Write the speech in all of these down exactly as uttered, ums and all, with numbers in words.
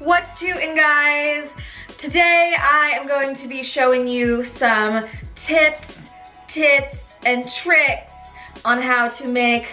What's doin', guys? Today I am going to be showing you some tips, tips, and tricks on how to make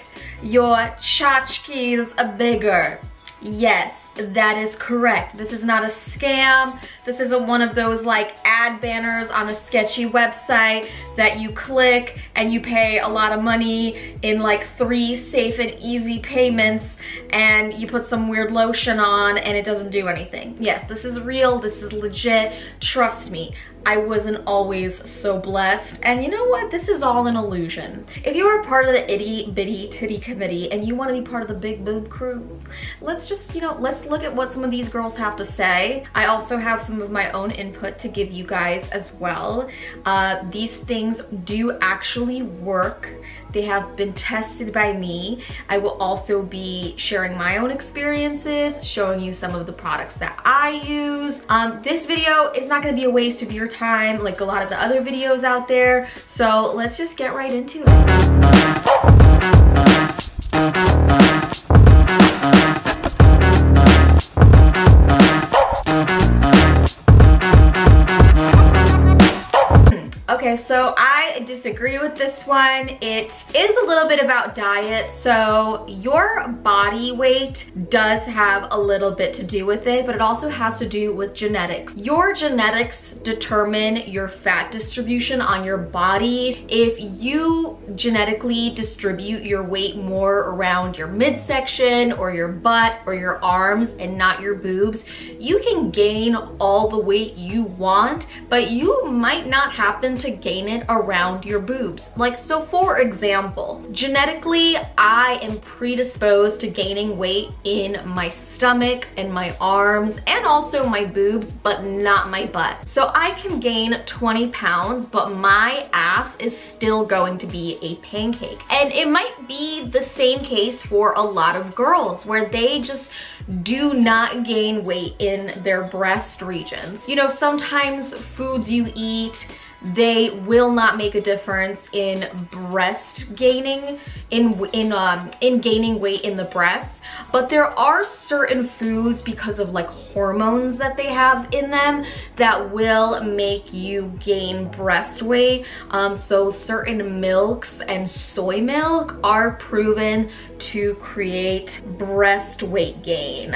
your tchotchkes bigger. Yes, that is correct. This is not a scam. This isn't one of those like ad banners on a sketchy website that you click and you pay a lot of money in like three safe and easy payments and you put some weird lotion on and it doesn't do anything. Yes, this is real, this is legit. Trust me, I wasn't always so blessed. And you know what? This is all an illusion. If you are part of the itty bitty titty committee and you want to be part of the big boob crew, let's just, you know, let's look at what some of these girls have to say. I also have some of my own input to give you guys as well. Uh, these things do actually work. They have been tested by me. I will also be sharing my own experiences, showing you some of the products that I use. Um, this video is not gonna be a waste of your time like a lot of the other videos out there. So let's just get right into it. Okay, so I disagree with this one. It is a little bit about diet. So your body weight does have a little bit to do with it, but it also has to do with genetics. Your genetics determine your fat distribution on your body. If you genetically distribute your weight more around your midsection or your butt or your arms and not your boobs, you can gain all the weight you want, but you might not happen to gain it around your boobs. Like, so for example, genetically, I am predisposed to gaining weight in my stomach and my arms and also my boobs, but not my butt. So I can gain twenty pounds, but my ass is still going to be a pancake. And it might be the same case for a lot of girls where they just do not gain weight in their breast regions. You know, sometimes foods you eat, they will not make a difference in breast gaining, in in um in gaining weight in the breasts, but there are certain foods because of like hormones that they have in them that will make you gain breast weight. Um, so certain milks and soy milk are proven to create breast weight gain.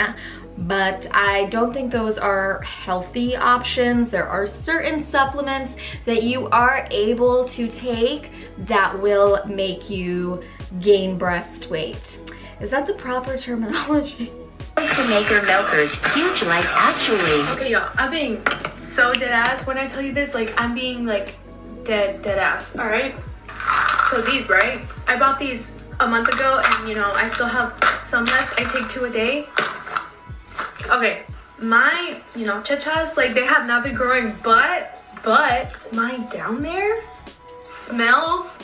But I don't think those are healthy options. There are certain supplements that you are able to take that will make you gain breast weight. Is that the proper terminology? To make your milkers huge, like actually. Okay, y'all, I'm being so dead ass when I tell you this. Like, I'm being like dead, dead ass, all right? So these, right? I bought these a month ago and you know, I still have some left. I take two a day. Okay, my, you know, chachas, like they have not been growing, but, but mine down there smells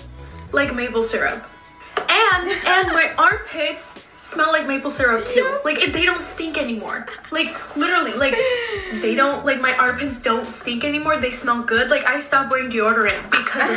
like maple syrup. And, and my armpits smell like maple syrup too. Yeah. Like, it, they don't stink anymore. Like, literally, like they don't, like my armpits don't stink anymore. They smell good. Like, I stopped wearing deodorant because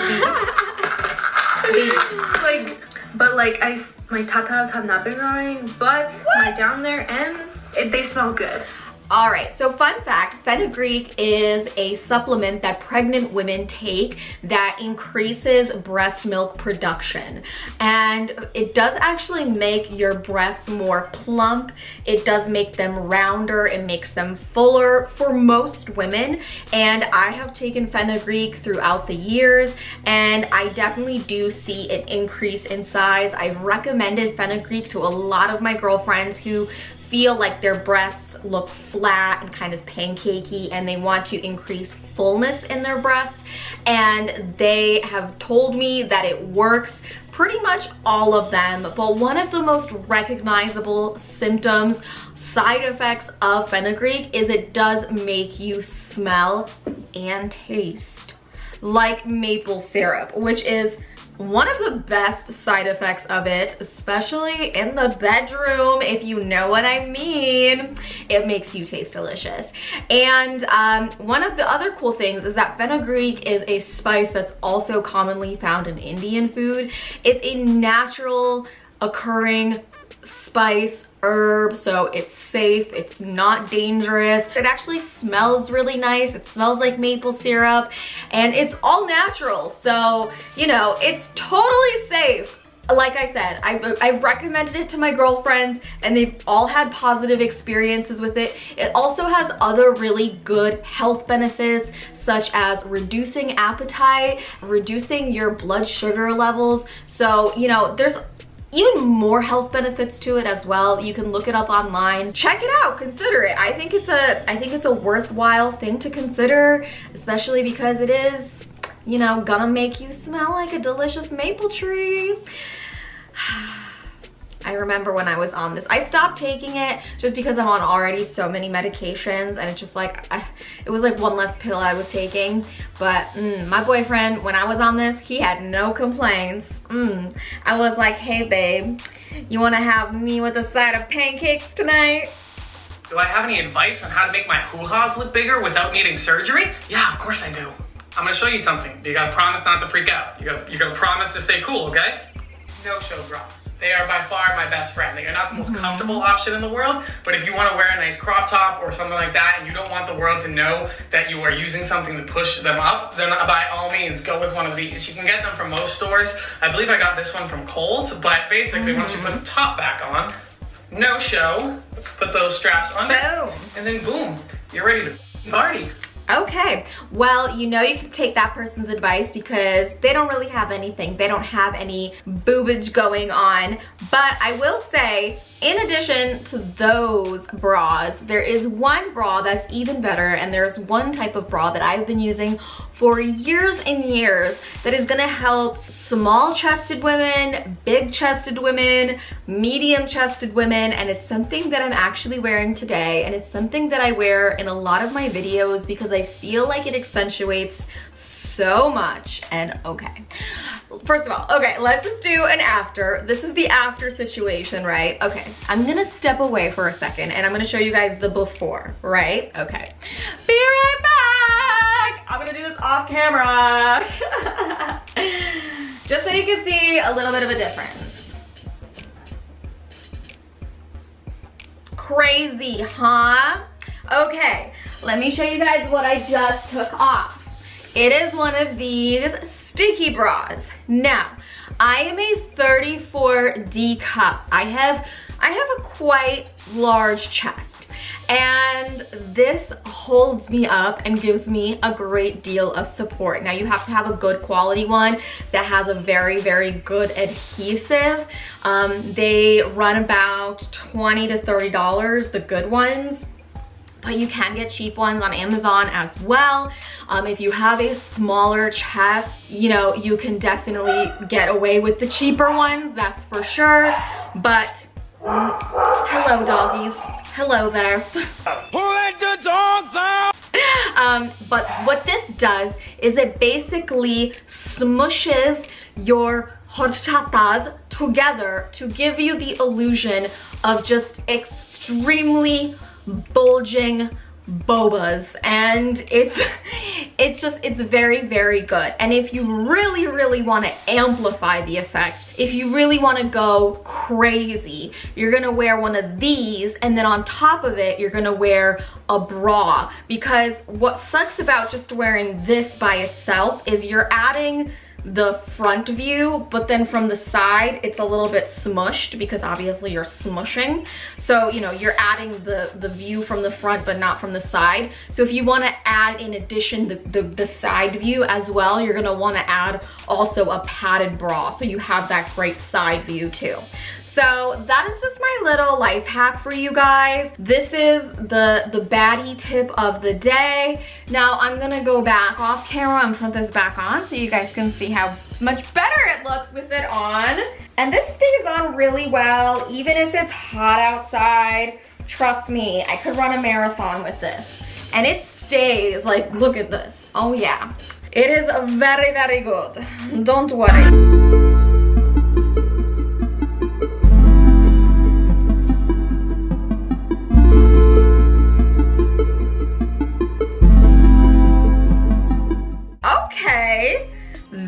of these. These, like, but like I, my tatas have not been growing, but what? My down there and... It, they smell good. All right, so fun fact, fenugreek is a supplement that pregnant women take that increases breast milk production. And it does actually make your breasts more plump. It does make them rounder. It makes them fuller for most women. And I have taken fenugreek throughout the years, and I definitely do see an increase in size. I've recommended fenugreek to a lot of my girlfriends who feel like their breasts look flat and kind of pancakey and they want to increase fullness in their breasts, and they have told me that it works. Pretty much all of them, but one of the most recognizable symptoms, side effects of fenugreek is it does make you smell and taste like maple syrup, which is one of the best side effects of it, especially in the bedroom, if you know what I mean. It makes you taste delicious. And um, one of the other cool things is that fenugreek is a spice that's also commonly found in Indian food. It's a natural occurring spice herb, so it's safe, it's not dangerous. It actually smells really nice. It smells like maple syrup and it's all natural. So, you know, it's totally safe. Like I said, I've, I've recommended it to my girlfriends and they've all had positive experiences with it. It also has other really good health benefits, such as reducing appetite, reducing your blood sugar levels. So, you know, there's even more health benefits to it as well. You can look it up online. Check it out, consider it. I think it's a, I think it's a worthwhile thing to consider, especially because it is, you know, gonna make you smell like a delicious maple tree. I remember when I was on this, I stopped taking it just because I'm on already so many medications and it's just like, I, it was like one less pill I was taking. But mm, my boyfriend, when I was on this, he had no complaints. Mm, I was like, hey babe, you wanna have me with a side of pancakes tonight? Do I have any advice on how to make my hoo-ha's look bigger without needing surgery? Yeah, of course I do. I'm gonna show you something. You gotta promise not to freak out. You gotta, you gotta promise to stay cool, okay? No-show bras. They are by far my best friend. They are not the most mm-hmm. comfortable option in the world, but if you want to wear a nice crop top or something like that and you don't want the world to know that you are using something to push them up, then by all means, go with one of these. You can get them from most stores. I believe I got this one from Kohl's, but basically mm-hmm. once you put the top back on, no-show, put those straps on, boom. And then boom, you're ready to party. Okay, well, you know you can take that person's advice because they don't really have anything. They don't have any boobage going on. But I will say, in addition to those bras, there is one bra that's even better, and there's one type of bra that I've been using for years and years that is gonna help small-chested women, big-chested women, medium-chested women, and it's something that I'm actually wearing today, and it's something that I wear in a lot of my videos because I feel like it accentuates so much. And okay, first of all, okay, let's just do an after. This is the after situation, right? Okay, I'm gonna step away for a second and I'm gonna show you guys the before, right? Okay, be right back! I'm gonna do this off camera. Just so you can see a little bit of a difference. Crazy, huh? Okay, let me show you guys what I just took off. It is one of these sticky bras. Now, I am a thirty-four D cup. I have, I have a quite large chest. And this holds me up and gives me a great deal of support. Now you have to have a good quality one that has a very, very good adhesive. Um, they run about twenty to thirty dollars, the good ones. But you can get cheap ones on Amazon as well. Um, if you have a smaller chest, you know, you can definitely get away with the cheaper ones, that's for sure. But, hello doggies. Hello there. Who let the dogs out? Um, but what this does is it basically smushes your horchatas together to give you the illusion of just extremely bulging bobas, and it's it's just it's very, very good. And if you really, really want to amplify the effect, if you really want to go crazy, you're gonna wear one of these, and then on top of it you're gonna wear a bra, because what sucks about just wearing this by itself is you're adding the front view, but then from the side it's a little bit smushed because obviously you're smushing. So, you know, you're adding the the view from the front but not from the side. So if you want to add in addition the, the the side view as well, you're going to want to add also a padded bra so you have that great side view too. So that is just my little life hack for you guys. This is the, the baddie tip of the day. Now I'm gonna go back off camera and put this back on so you guys can see how much better it looks with it on. And this stays on really well, even if it's hot outside. Trust me, I could run a marathon with this. And it stays, like, look at this. Oh yeah. It is very, very good. Don't worry.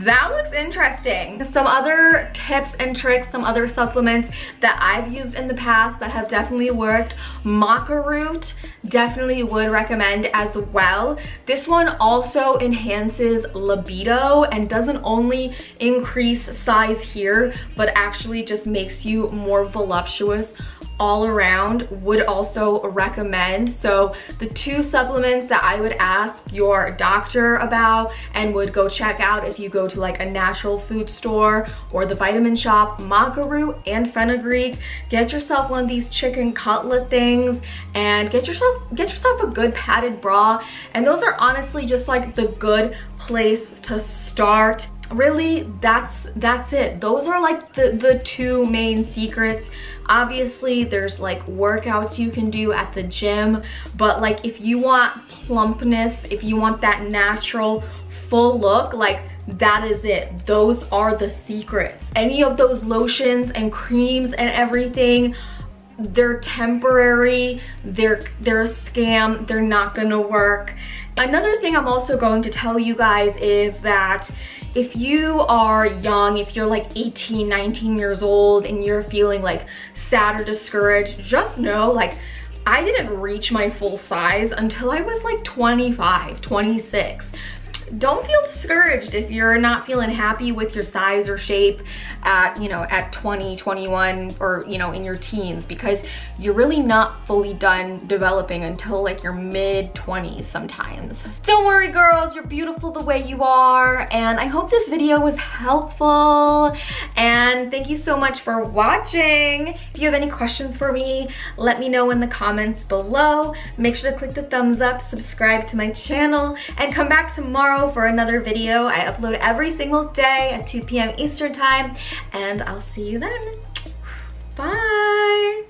That looks interesting. Some other tips and tricks, some other supplements that I've used in the past that have definitely worked. Maca root, definitely would recommend as well. This one also enhances libido and doesn't only increase size here, but actually just makes you more voluptuous all around. Would also recommend. So the two supplements that I would ask your doctor about and would go check out if you go to like a natural food store or the vitamin shop, maca root and fenugreek. Get yourself one of these chicken cutlet things and get yourself get yourself a good padded bra, and those are honestly just like the good place to start. Really, that's that's it. Those are like the the two main secrets. Obviously there's like workouts you can do at the gym, but like if you want plumpness, if you want that natural full look, like that is it. Those are the secrets. Any of those lotions and creams and everything, they're temporary, they're they're a scam, they're not gonna work. Another thing I'm also going to tell you guys is that if you are young, if you're like eighteen, nineteen years old and you're feeling like sad or discouraged, just know like I didn't reach my full size until I was like twenty-five, twenty-six. Don't feel discouraged if you're not feeling happy with your size or shape at, you know, at twenty, twenty-one, or, you know, in your teens, because you're really not fully done developing until like your mid twenties sometimes. Don't worry, girls, you're beautiful the way you are. And I hope this video was helpful, and thank you so much for watching. If you have any questions for me, let me know in the comments below. Make sure to click the thumbs up, subscribe to my channel, and come back tomorrow for another video. I upload every single day at two p m Eastern time, and I'll see you then. Bye.